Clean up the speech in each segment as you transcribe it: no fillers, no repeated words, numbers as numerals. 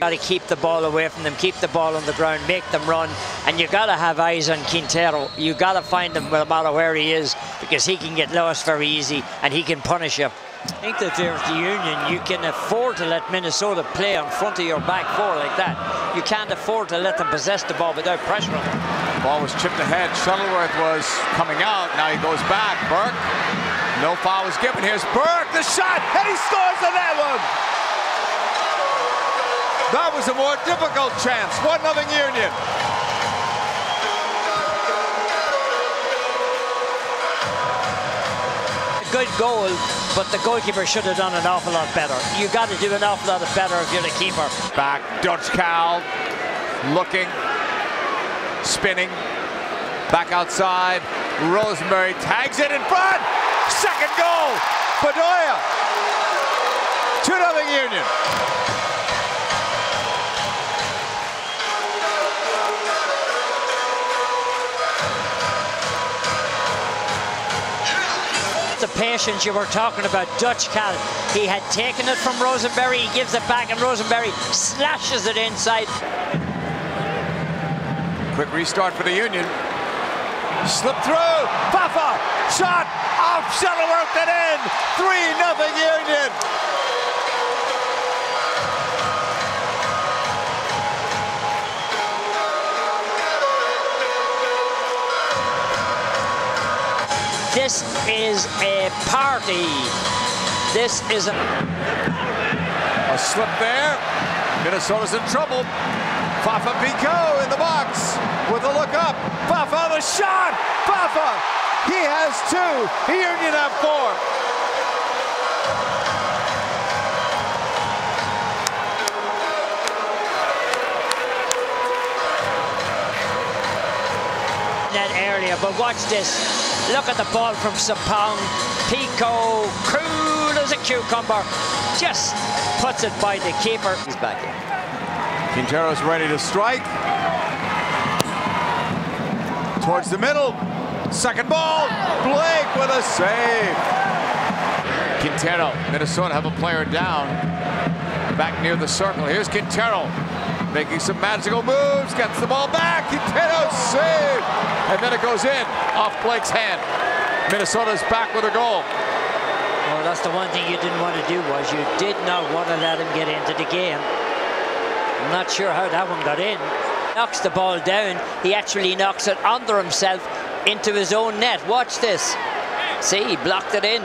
Got to keep the ball away from them, keep the ball on the ground, make them run, and you got to have eyes on Quintero. You got to find him no matter where he is, because he can get lost very easy and he can punish you. I think that there at the Union, you can afford to let Minnesota play in front of your back four like that. You can't afford to let them possess the ball without pressure on them. Ball was chipped ahead. Shuttleworth was coming out. Now he goes back. Burke. No foul was given. Here's Burke. The shot, and he scores on that one. That was a more difficult chance. 1-0 Union. Good goal, but the goalkeeper should have done an awful lot better. You got to do an awful lot better if you're the keeper. Back, Dutch Cow, looking, spinning, back outside. Rosenberry tags it in front. Second goal, Bedoya. 2-0 Union. The patience you were talking about, Dutch Cal. He had taken it from Rosenberry, he gives it back, and Rosenberry slashes it inside. Quick restart for the Union. Slip through. Fafa shot off Shuttleworth and in. 3-0 Union. This is a party. This is a slip there. Minnesota's in trouble. Fafa Picault in the box with a look up. Fafa, the shot. Fafa, he has two. He Union have four. That area, but watch this. Look at the ball from Sapong. Picault, cool as a cucumber, just puts it by the keeper. He's back in. Quintero's ready to strike. Towards the middle. Second ball. Blake with a save. Quintero, Minnesota have a player down. Back near the circle. Here's Quintero. Making some magical moves, gets the ball back. Quintero saved, and then it goes in off Blake's hand. Minnesota's back with a goal. Well, that's the one thing you didn't want to do, was you did not want to let him get into the game. I'm not sure how that one got in. Knocks the ball down. He actually knocks it under himself into his own net. Watch this. See, he blocked it in.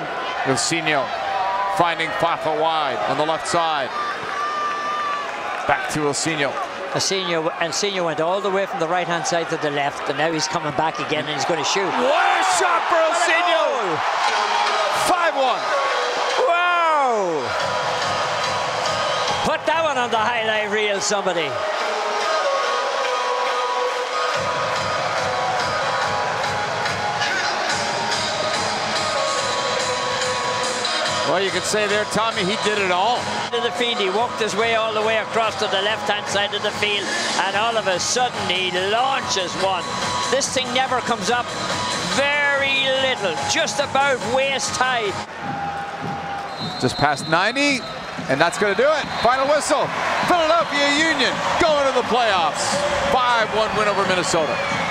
Ilsinho finding Fafa wide on the left side. Back to Oselio. Oselio went all the way from the right-hand side to the left, and now he's coming back again, and he's going to shoot. What a shot for Oselio! 5-1. Wow! Put that one on the highlight reel, somebody. Well, you could say there, Tommy, he did it all. To the field, he walked his way all the way across to the left-hand side of the field, and all of a sudden he launches one. This thing never comes up. Very little, just about waist high. Just past 90, and that's going to do it. Final whistle. Philadelphia Union going to the playoffs. 5-1 win over Minnesota.